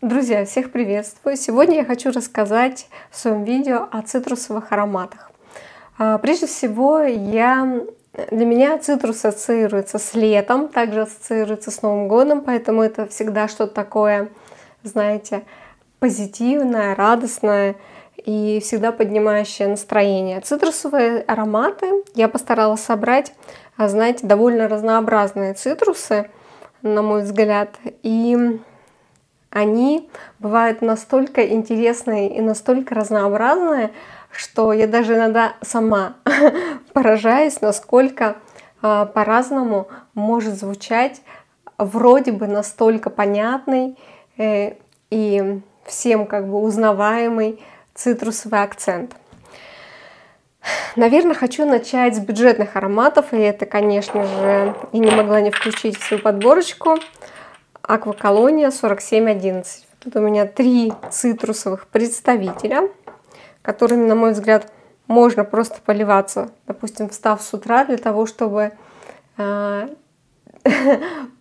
Друзья, всех приветствую! Сегодня я хочу рассказать в своем видео о цитрусовых ароматах. Прежде всего, для меня цитрус ассоциируется с летом, также ассоциируется с Новым годом, поэтому это всегда что-то такое, знаете, позитивное, радостное и всегда поднимающее настроение. Цитрусовые ароматы я постаралась собрать, знаете, довольно разнообразные цитрусы, на мой взгляд, и они бывают настолько интересные и настолько разнообразные, что я даже иногда сама поражаюсь, насколько по-разному может звучать вроде бы настолько понятный и всем как бы узнаваемый цитрусовый акцент. Наверное, хочу начать с бюджетных ароматов, и это, конечно же, я не могла не включить в свою подборочку. Акваколония 4711. Тут у меня три цитрусовых представителя, которыми, на мой взгляд, можно просто поливаться, допустим, встав с утра, для того, чтобы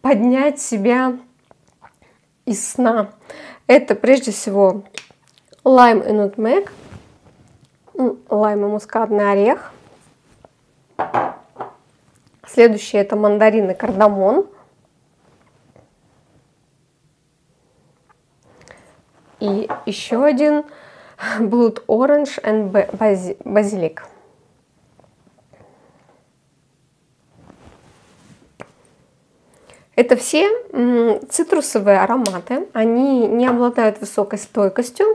поднять себя из сна. Это, прежде всего, лайм и нутмег, лайм и мускатный орех. Следующее — это мандарин и кардамон. И еще один — Blood Orange and Basilic. Это все цитрусовые ароматы. Они не обладают высокой стойкостью.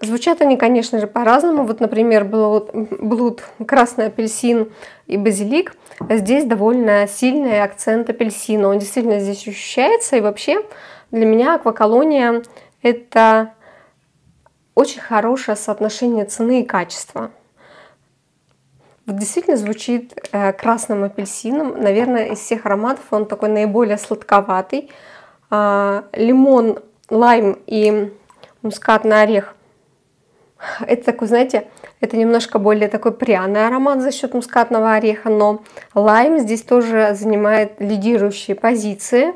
Звучат они, конечно же, по-разному. Вот, например, Blood, красный апельсин и базилик. Здесь довольно сильный акцент апельсина. Он действительно здесь ощущается. И вообще, для меня акваколония — это очень хорошее соотношение цены и качества. Вот действительно звучит красным апельсином. Наверное, из всех ароматов он такой наиболее сладковатый. Лимон, лайм и мускатный орех — это такой, знаете, это немножко более такой пряный аромат за счет мускатного ореха, но лайм здесь тоже занимает лидирующие позиции.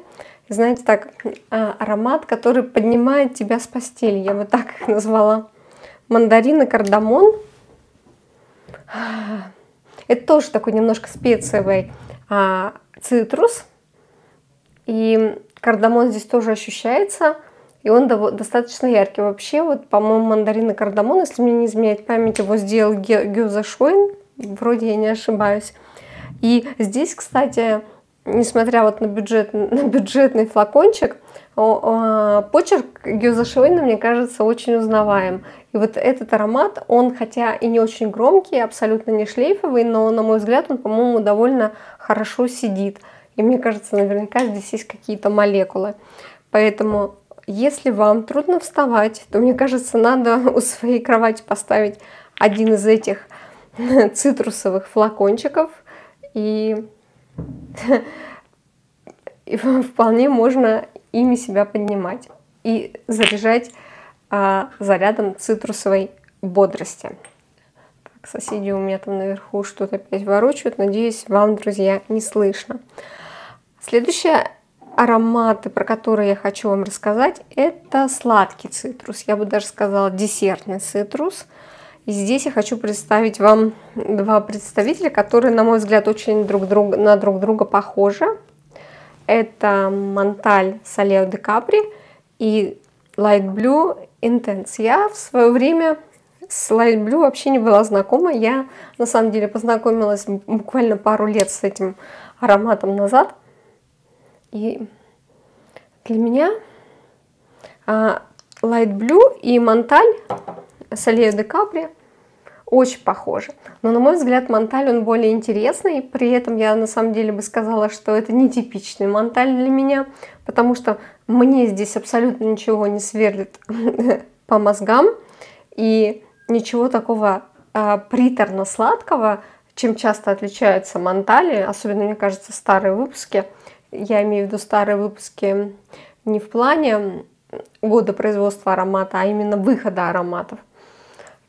Знаете, так, аромат, который поднимает тебя с постели, я бы так их назвала. Мандарин и кардамон — это тоже такой немножко специевый цитрус. И кардамон здесь тоже ощущается, и он достаточно яркий. Вообще, вот, по-моему, мандарин и кардамон, если мне не изменяет память, его сделал Гюза Шойн, вроде я не ошибаюсь. И здесь, кстати, несмотря вот на бюджетный флакончик, почерк Гюза Шойна, мне кажется, очень узнаваем. И вот этот аромат, он хотя и не очень громкий, абсолютно не шлейфовый, но, на мой взгляд, он, по-моему, довольно хорошо сидит. И мне кажется, наверняка здесь есть какие-то молекулы. Поэтому, если вам трудно вставать, то, мне кажется, надо у своей кровати поставить один из этих цитрусовых флакончиков, и вполне можно ими себя поднимать и заряжать зарядом цитрусовой бодрости. Так, соседи у меня там наверху что-то опять ворочают. Надеюсь, вам, друзья, не слышно. Следующие ароматы, про которые я хочу вам рассказать, это сладкий цитрус. Я бы даже сказала, десертный цитрус. И здесь я хочу представить вам два представителя, которые, на мой взгляд, очень друг на друга похожи. Это Montale Soleil de Capri и Light Blue Intense. Я в свое время с Light Blue вообще не была знакома. Я, на самом деле, познакомилась буквально пару лет с этим ароматом назад. И для меня Light Blue и Montale Soleil de Capri очень похожи. Но, на мой взгляд, Монталь, он более интересный. При этом я, на самом деле, бы сказала, что это нетипичный Монталь для меня, потому что мне здесь абсолютно ничего не сверлит по мозгам. И ничего такого приторно-сладкого, чем часто отличаются Монтали. Особенно, мне кажется, старые выпуски. Я имею в виду старые выпуски не в плане года производства аромата, а именно выхода ароматов.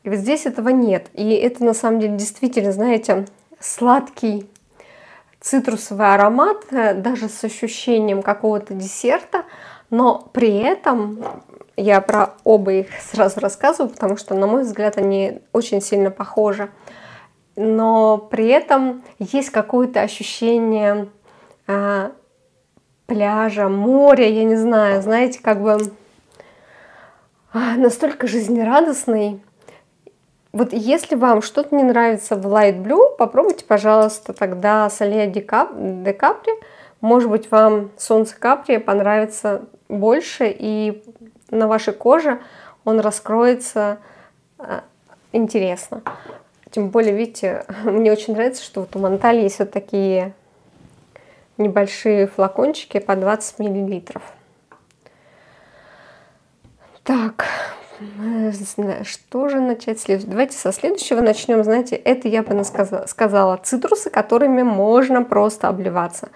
И вот здесь этого нет. И это, на самом деле, действительно, знаете, сладкий цитрусовый аромат, даже с ощущением какого-то десерта, но при этом я про оба их сразу рассказываю, потому что, на мой взгляд, они очень сильно похожи. Но при этом есть какое-то ощущение пляжа, моря, я не знаю, знаете, как бы настолько жизнерадостный. Вот если вам что-то не нравится в Light Blue, попробуйте, пожалуйста, тогда Soleil de Capri. Может быть, вам солнце Капри понравится больше, и на вашей коже он раскроется интересно. Тем более, видите, мне очень нравится, что вот у Монтале есть вот такие небольшие флакончики по 20 мл. Так, что же начать следующего? Давайте со следующего начнем. Знаете, это я бы сказала цитрусы, которыми можно просто обливаться.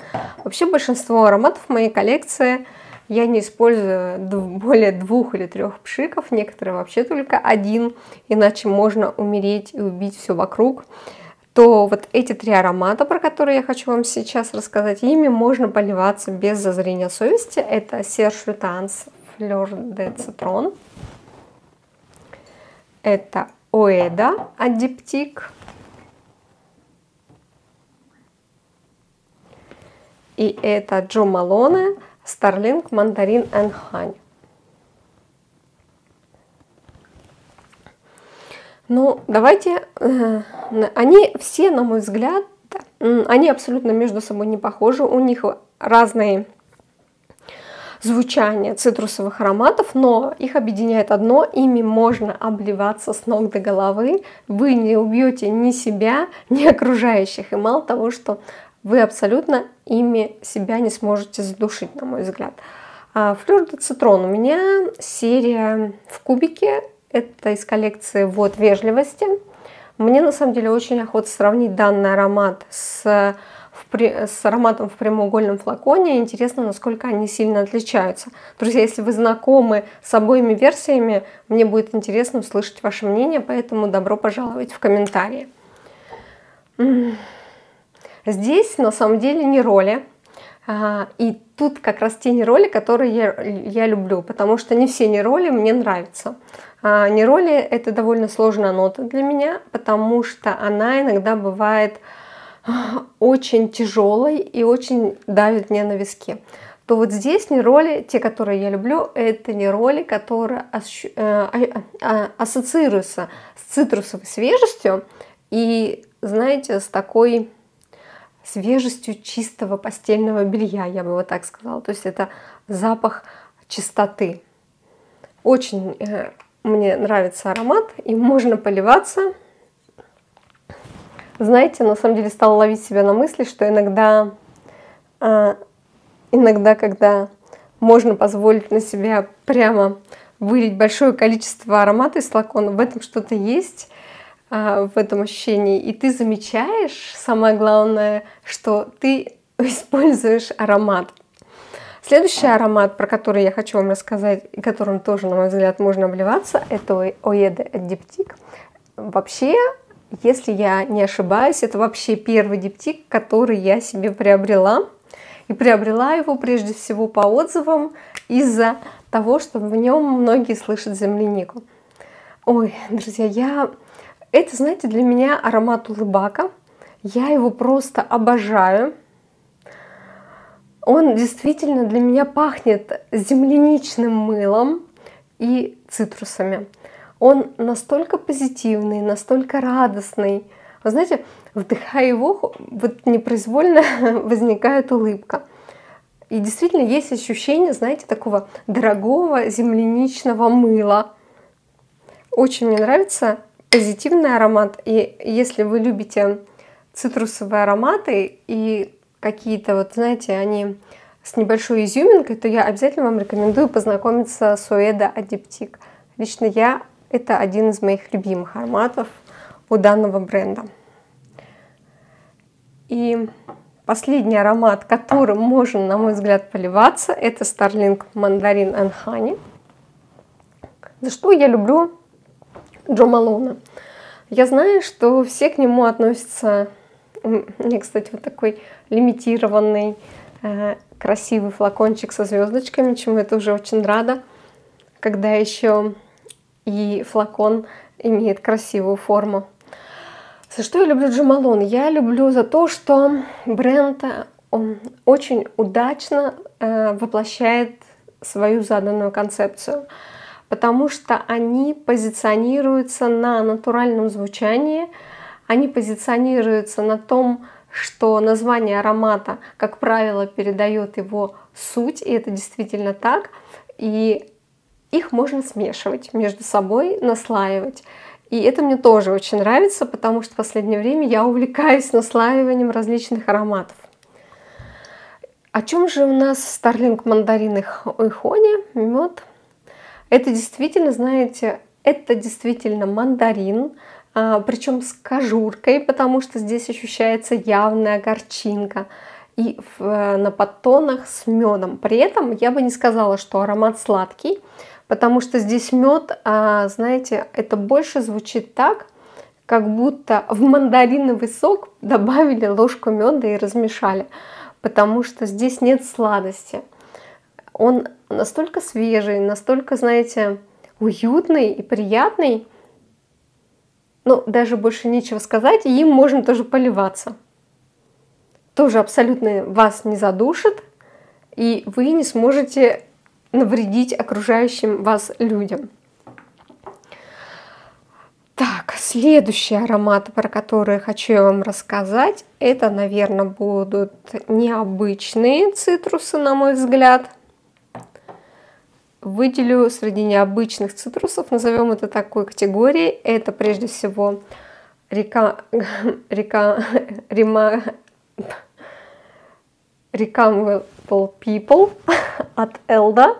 Вообще большинство ароматов в моей коллекции я не использую более 2 или 3 пшиков, некоторые вообще только 1, иначе можно умереть и убить все вокруг. То вот эти 3 аромата, про которые я хочу вам сейчас рассказать, ими можно поливаться без зазрения совести. Это Serge Lutens Fleur de Citron, это Oyedo Адиптик и это Jo Malone Starlit Mandarin and Honey. Ну, давайте, они все, на мой взгляд, они абсолютно между собой не похожи, у них разные звучания цитрусовых ароматов, но их объединяет одно, ими можно обливаться с ног до головы, вы не убьете ни себя, ни окружающих, и мало того, что вы абсолютно ими себя не сможете задушить, на мой взгляд. Fleur de Citron у меня серия в кубике, это из коллекции «Вот вежливости». Мне на самом деле очень охота сравнить данный аромат с ароматом в прямоугольном флаконе. Интересно, насколько они сильно отличаются. Друзья, если вы знакомы с обоими версиями, мне будет интересно услышать ваше мнение, поэтому добро пожаловать в комментарии. Здесь на самом деле не роли. И тут как раз те нероли, которые я люблю, потому что не все нероли мне нравятся. Нероли — это довольно сложная нота для меня, потому что она иногда бывает очень тяжелой и очень давит мне на виски. То вот здесь нероли, те, которые я люблю, это нероли, которые ассоциируются с цитрусовой свежестью и, знаете, с такой свежестью чистого постельного белья, я бы вот так сказала. То есть это запах чистоты. Очень мне нравится аромат, и можно поливаться. Знаете, на самом деле стала ловить себя на мысли, что иногда, когда можно позволить на себя прямо вылить большое количество аромата из флакона, в этом что-то есть, в этом ощущении, и ты замечаешь, самое главное, что ты используешь аромат. Следующий аромат, про который я хочу вам рассказать, и которым тоже, на мой взгляд, можно обливаться, это Oyedo Адиптик. Вообще, если я не ошибаюсь, это вообще первый диптик, который я себе приобрела. И приобрела его прежде всего по отзывам из-за того, что в нем многие слышат землянику. Ой, друзья, это, знаете, для меня аромат улыбака. Я его просто обожаю. Он действительно для меня пахнет земляничным мылом и цитрусами. Он настолько позитивный, настолько радостный. Вы знаете, вдыхая его, вот непроизвольно возникает улыбка. И действительно есть ощущение, знаете, такого дорогого земляничного мыла. Очень мне нравится позитивный аромат, и если вы любите цитрусовые ароматы и какие-то, вот знаете, они с небольшой изюминкой, то я обязательно вам рекомендую познакомиться с Oyedo Адиптик. Лично это один из моих любимых ароматов у данного бренда. И последний аромат, которым можно, на мой взгляд, поливаться, это Starlit Mandarin and Honey. За что я люблю Jo Malone. Я знаю, что все к нему относятся. У меня, кстати, вот такой лимитированный красивый флакончик со звездочками, чему я тоже очень рада, когда еще и флакон имеет красивую форму. За что я люблю Jo Malone? Я люблю за то, что бренд очень удачно воплощает свою заданную концепцию, потому что они позиционируются на натуральном звучании, они позиционируются на том, что название аромата, как правило, передает его суть, и это действительно так, и их можно смешивать между собой, наслаивать. И это мне тоже очень нравится, потому что в последнее время я увлекаюсь наслаиванием различных ароматов. О чем же у нас Старлинг Мандарин и Хони, мед? Это действительно, знаете, это действительно мандарин, причем с кожуркой, потому что здесь ощущается явная горчинка. И на подтонах с медом. При этом я бы не сказала, что аромат сладкий, потому что здесь мед, знаете, это больше звучит так, как будто в мандариновый сок добавили ложку меда и размешали, потому что здесь нет сладости. Он настолько свежий, настолько, знаете, уютный и приятный. Ну, даже больше нечего сказать, и им можно тоже поливаться. Тоже абсолютно вас не задушит, и вы не сможете навредить окружающим вас людям. Так, следующие ароматы, про которые хочу я вам рассказать, это, наверное, будут необычные цитрусы, на мой взгляд. Выделю среди необычных цитрусов, назовем это такой категорией, это прежде всего Remarkable People от Элда.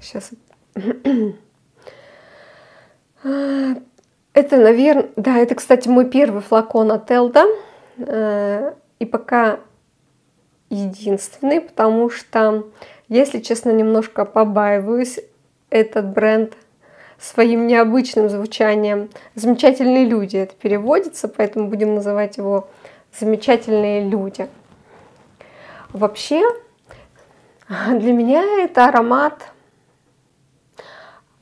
Сейчас. Это, наверное, да, это, кстати, мой первый флакон от Элда. И пока единственный, потому что, если честно, немножко побаиваюсь этот бренд своим необычным звучанием. Замечательные люди это переводится, поэтому будем называть его замечательные люди. Вообще, для меня это аромат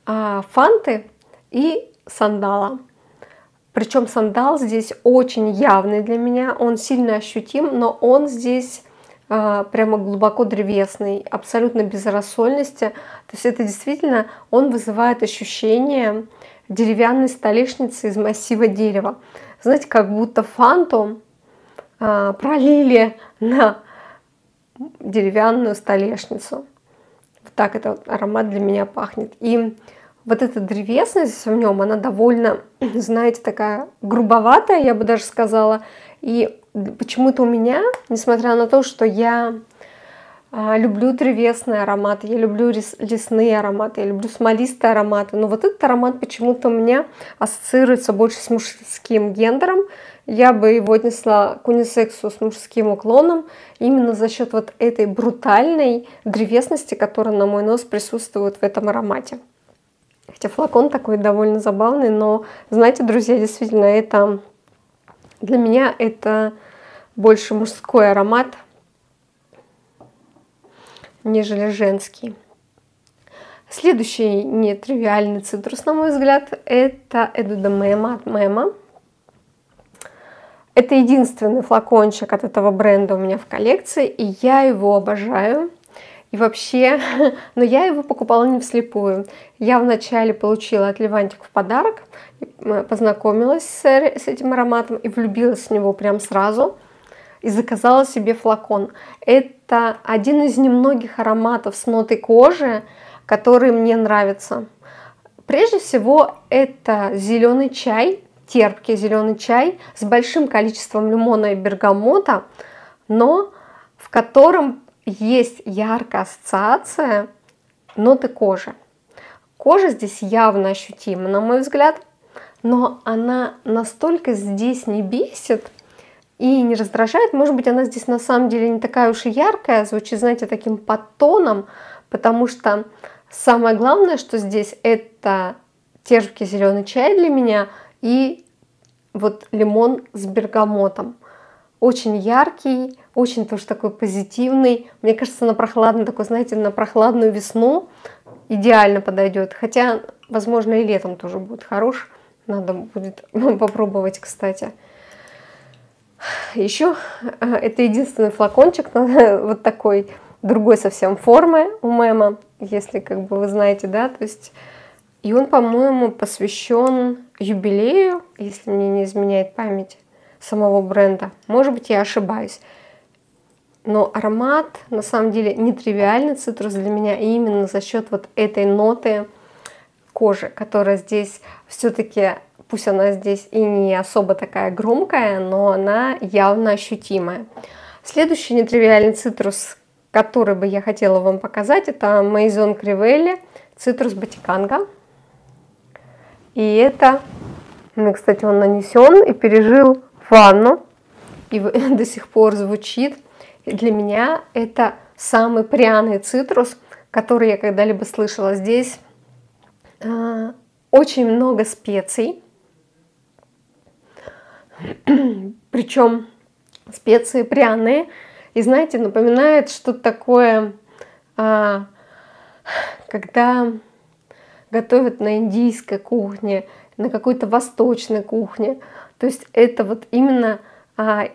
фанты и сандала. Причем сандал здесь очень явный для меня, он сильно ощутим, но он здесь прямо глубоко древесный, абсолютно без рассольности. То есть это действительно, он вызывает ощущение деревянной столешницы из массива дерева. Знаете, как будто фанту пролили на деревянную столешницу. Вот так этот аромат для меня пахнет. И вот эта древесность в нем, она довольно, знаете, такая грубоватая, я бы даже сказала. И почему-то у меня, несмотря на то, что я люблю древесные ароматы, я люблю лесные ароматы, я люблю смолистые ароматы, но вот этот аромат почему-то у меня ассоциируется больше с мужским гендером. Я бы его отнесла к унисексу с мужским уклоном, именно за счет вот этой брутальной древесности, которая на мой нос присутствует в этом аромате. Хотя флакон такой довольно забавный, но, знаете, друзья, действительно, это... Для меня это больше мужской аромат, нежели женский. Следующий нетривиальный цитрус, на мой взгляд, это Эду де Мема от Мема. Это единственный флакончик от этого бренда у меня в коллекции, и я его обожаю. И вообще, но я его покупала не вслепую. Я вначале получила от Левантик в подарок, познакомилась с этим ароматом и влюбилась в него прям сразу. И заказала себе флакон. Это один из немногих ароматов с нотой кожи, которые мне нравятся. Прежде всего, это зеленый чай, терпкий зеленый чай с большим количеством лимона и бергамота, но в котором есть яркая ассоциация ноты кожи. Кожа здесь явно ощутима, на мой взгляд, но она настолько здесь не бесит и не раздражает. Может быть, она здесь на самом деле не такая уж и яркая, звучит, знаете, таким подтоном, потому что самое главное, что здесь, это терпкий зеленый чай для меня и вот лимон с бергамотом. очень яркий, очень тоже такой позитивный. Мне кажется, на прохладную, такой, знаете, на прохладную весну идеально подойдет. Хотя, возможно, и летом тоже будет хорош. Надо будет попробовать, кстати. Еще это единственный флакончик, вот такой, другой совсем формы у Мема, если как бы вы знаете, да, то есть. И он, по-моему, посвящен юбилею, если мне не изменяет память, самого бренда. Может быть, я ошибаюсь. Но аромат, на самом деле, нетривиальный цитрус для меня именно за счет вот этой ноты кожи, которая здесь все-таки, пусть она здесь и не особо такая громкая, но она явно ощутимая. Следующий нетривиальный цитрус, который бы я хотела вам показать, это Maison Crivelli Citrus Batikanga. И это, ну, кстати, он нанесен и пережил ванну, и до сих пор звучит. И для меня это самый пряный цитрус, который я когда-либо слышала. Здесь очень много специй, причем специи пряные. И знаете, напоминает что-то такое, когда готовят на индийской кухне, на какой-то восточной кухне. То есть это вот именно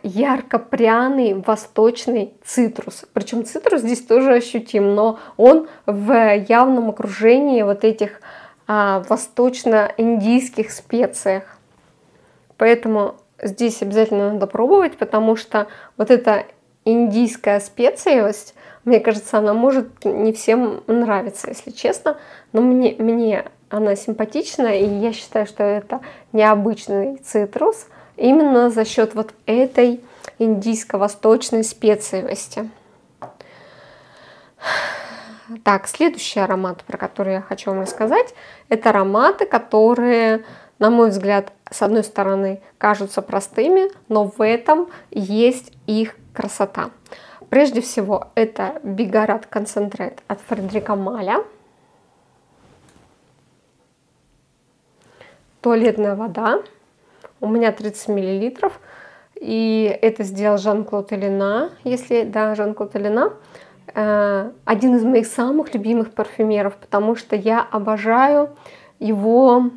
ярко-пряный восточный цитрус. Причем цитрус здесь тоже ощутим, но он в явном окружении вот этих восточно-индийских специях. Поэтому здесь обязательно надо пробовать, потому что вот эта индийская специевость, мне кажется, она может не всем нравиться, если честно, но мне она симпатична, и я считаю, что это необычный цитрус именно за счет вот этой индийско-восточной специевости. Так, следующий аромат, про который я хочу вам рассказать, это ароматы, которые, на мой взгляд, с одной стороны, кажутся простыми, но в этом есть их красота. Прежде всего, это Bigarade Concentrée от Фредерика Малля. Туалетная вода. У меня 30 мл. И это сделал Жан-Клод Эллена. Если, да, Жан-Клод Эллена. Один из моих самых любимых парфюмеров, потому что я обожаю его,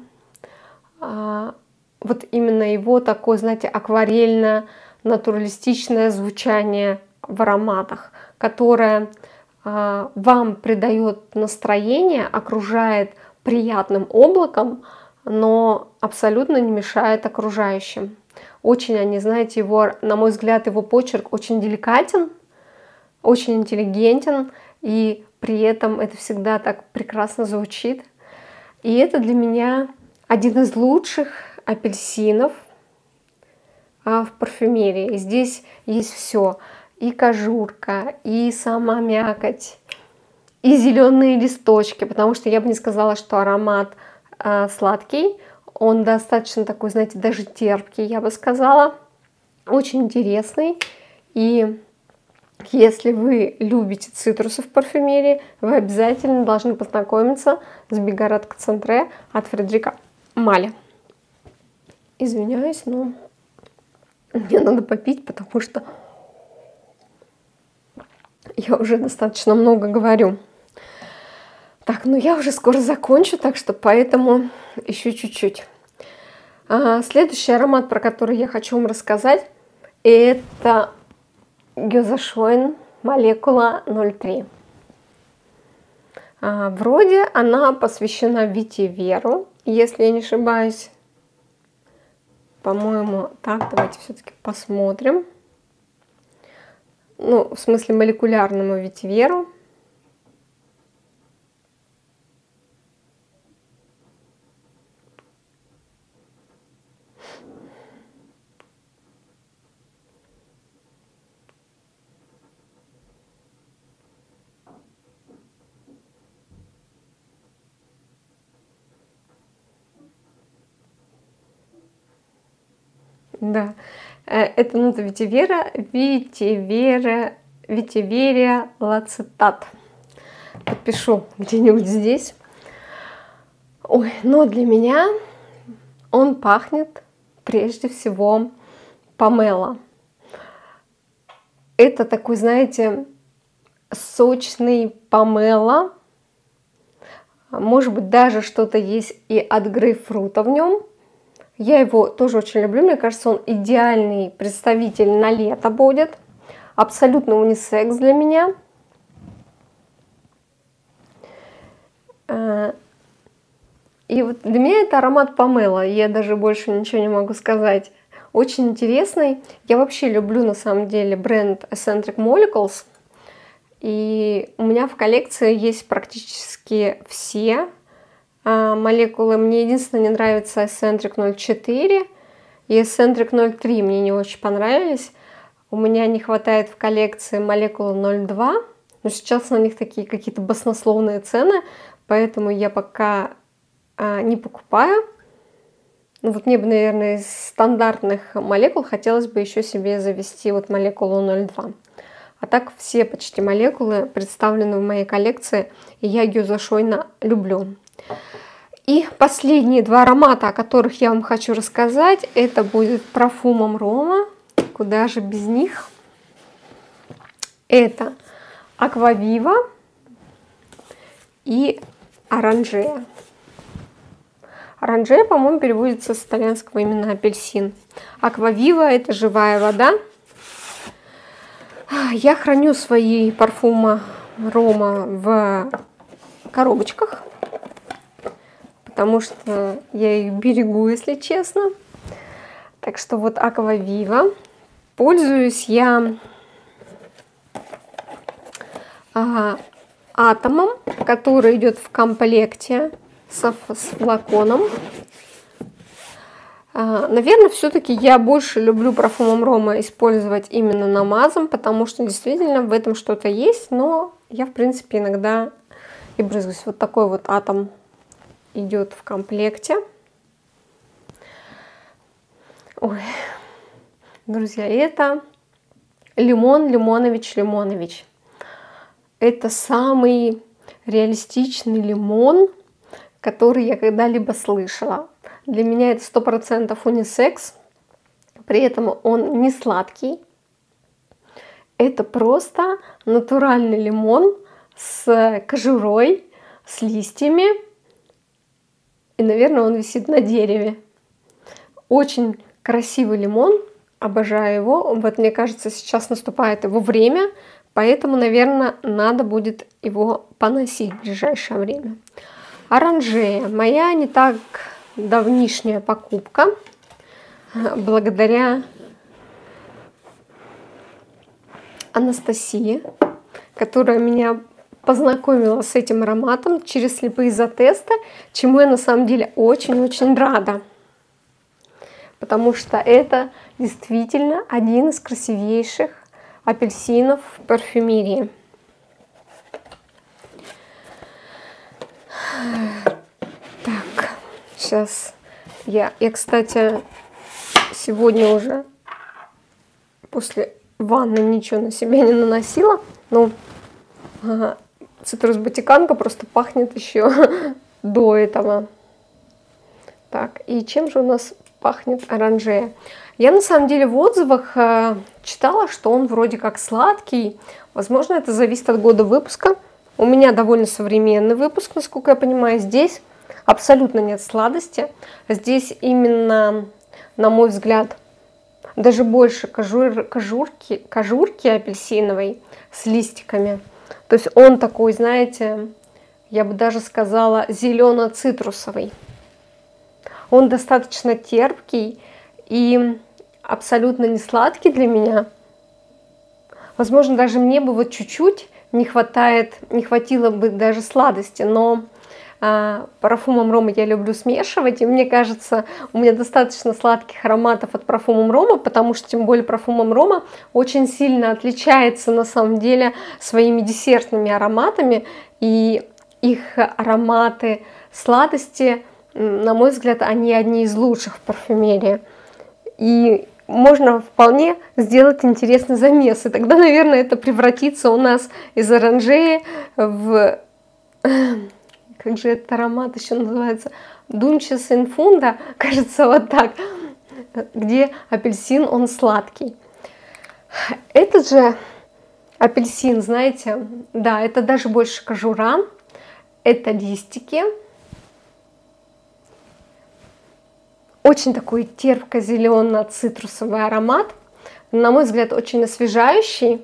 вот именно его такое, знаете, акварельно-натуралистичное звучание в ароматах, которое вам придает настроение, окружает приятным облаком, но абсолютно не мешает окружающим. Очень они, знаете, его, на мой взгляд, его почерк очень деликатен, очень интеллигентен, и при этом это всегда так прекрасно звучит. И это для меня один из лучших апельсинов в парфюмерии. Здесь есть все. И кожурка, и сама мякоть, и зеленые листочки, потому что я бы не сказала, что аромат сладкий, он достаточно такой, знаете, даже терпкий, я бы сказала, очень интересный. И если вы любите цитрусы в парфюмерии, вы обязательно должны познакомиться с Bigarade Concentrée от Фредерика Малля. Извиняюсь, но мне надо попить, потому что я уже достаточно много говорю. Так, ну я уже скоро закончу, так что поэтому еще чуть-чуть. Следующий аромат, про который я хочу вам рассказать, это Гёзашойн молекула 03. Вроде она посвящена Витиверу, если я не ошибаюсь. По-моему, так, давайте все-таки посмотрим. Ну, в смысле, молекулярному Витиверу. Да, это нота витиверия лацетат. Подпишу где-нибудь здесь. Ой, но для меня он пахнет прежде всего помело. Это такой, знаете, сочный помело. Может быть, даже что-то есть и от грейпфрута в нем. Я его тоже очень люблю. Мне кажется, он идеальный представитель на лето будет. Абсолютно унисекс для меня. И вот для меня это аромат помело. Я даже больше ничего не могу сказать. Очень интересный. Я вообще люблю, на самом деле, бренд Escentric Molecules. И у меня в коллекции есть практически все молекулы. Мне единственное не нравится Escentric 04 и Escentric 03 мне не очень понравились. У меня не хватает в коллекции молекулы 02, но сейчас на них такие какие-то баснословные цены, поэтому я пока не покупаю. Ну вот мне бы, наверное, из стандартных молекул хотелось бы еще себе завести вот молекулу 02. А так все почти молекулы представлены в моей коллекции, и я ее зашойно люблю. И последние два аромата, о которых я вам хочу рассказать, это будет Profumum Roma, куда же без них. Это Acqua Viva и Orangea. Оранжея, по-моему, переводится с итальянского именно апельсин. Acqua Viva — это живая вода. Я храню свои парфумы Рома в коробочках, потому что я их берегу, если честно. Так что вот Acqua Viva. Пользуюсь я атомом, который идет в комплекте с флаконом. Наверное, все-таки я больше люблю Profumum Roma использовать именно намазом, потому что действительно в этом что-то есть, но я, в принципе, иногда и брызгаюсь. Вот такой вот атом идет в комплекте. Ой, друзья, это Лимон Лимонович Лимонович. Это самый реалистичный лимон, который я когда-либо слышала. Для меня это 100% унисекс, при этом он не сладкий. Это просто натуральный лимон с кожурой, с листьями. И, наверное, он висит на дереве. Очень красивый лимон, обожаю его. Вот, мне кажется, сейчас наступает его время, поэтому, наверное, надо будет его поносить в ближайшее время. Оранжея. Моя не так давнишняя покупка, благодаря Анастасии, которая меня познакомила с этим ароматом через слепые затесты, чему я на самом деле очень-очень рада, потому что это действительно один из красивейших апельсинов в парфюмерии. Так, сейчас я, кстати, сегодня уже после ванны ничего на себя не наносила, но цитрус Батиканга просто пахнет еще до этого. Так, и чем же у нас пахнет Оранжея? Я на самом деле в отзывах читала, что он вроде как сладкий, возможно, это зависит от года выпуска. У меня довольно современный выпуск, насколько я понимаю. Здесь абсолютно нет сладости. Здесь именно, на мой взгляд, даже больше кожурки апельсиновой с листиками. То есть он такой, знаете, я бы даже сказала, зелено-цитрусовый. Он достаточно терпкий и абсолютно не сладкий для меня. Возможно, даже мне бы вот чуть-чуть не хватило бы даже сладости, но Profumum Roma я люблю смешивать, и мне кажется, у меня достаточно сладких ароматов от Profumum Roma, потому что, тем более, Profumum Roma очень сильно отличается, на самом деле, своими десертными ароматами, и их ароматы сладости, на мой взгляд, они одни из лучших в парфюмерии. И можно вполне сделать интересный замес. И тогда, наверное, это превратится у нас из оранжеи в... Как же этот аромат еще называется? Дунчес инфунда, кажется, вот так. Где апельсин, он сладкий. Этот же апельсин, знаете, да, это даже больше кожура, это листики. Очень такой терпко-зелено-цитрусовый аромат. На мой взгляд, очень освежающий.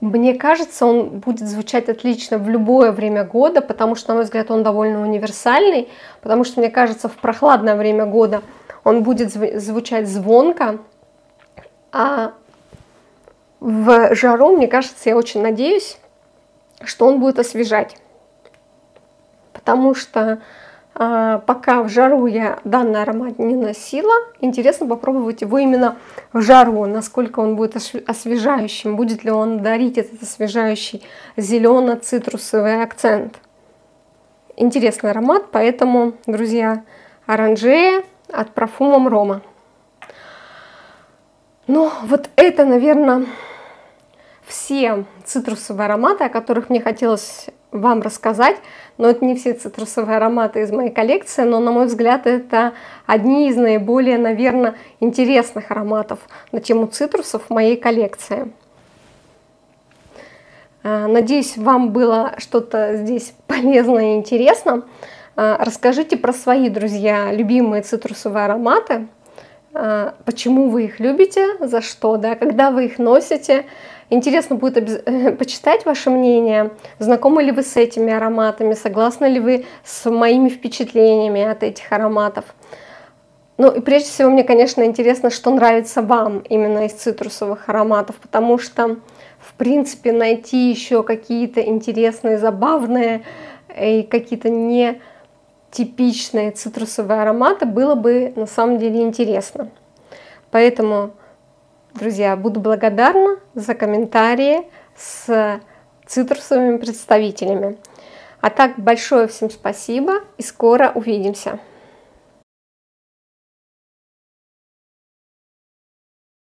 Мне кажется, он будет звучать отлично в любое время года, потому что, на мой взгляд, он довольно универсальный, потому что, мне кажется, в прохладное время года он будет звучать звонко, а в жару, мне кажется, я очень надеюсь, что он будет освежать, потому что пока в жару я данный аромат не носила. Интересно попробовать его именно в жару, насколько он будет освежающим, будет ли он дарить этот освежающий зелено-цитрусовый акцент. Интересный аромат, поэтому, друзья, Оранжея от Profumum Roma. Ну, вот это, наверное, все цитрусовые ароматы, о которых мне хотелось вам рассказать, но это не все цитрусовые ароматы из моей коллекции, но, на мой взгляд, это одни из наиболее, наверное, интересных ароматов на тему цитрусов в моей коллекции. Надеюсь, вам было что-то здесь полезное и интересно. Расскажите про свои, друзья, любимые цитрусовые ароматы, почему вы их любите, за что, да, когда вы их носите. Интересно будет почитать ваше мнение, знакомы ли вы с этими ароматами, согласны ли вы с моими впечатлениями от этих ароматов. Ну и прежде всего мне, конечно, интересно, что нравится вам именно из цитрусовых ароматов, потому что, в принципе, найти еще какие-то интересные, забавные и какие-то нетипичные цитрусовые ароматы было бы на самом деле интересно. Поэтому, друзья, буду благодарна за комментарии с цитрусовыми представителями. А так, большое всем спасибо и скоро увидимся!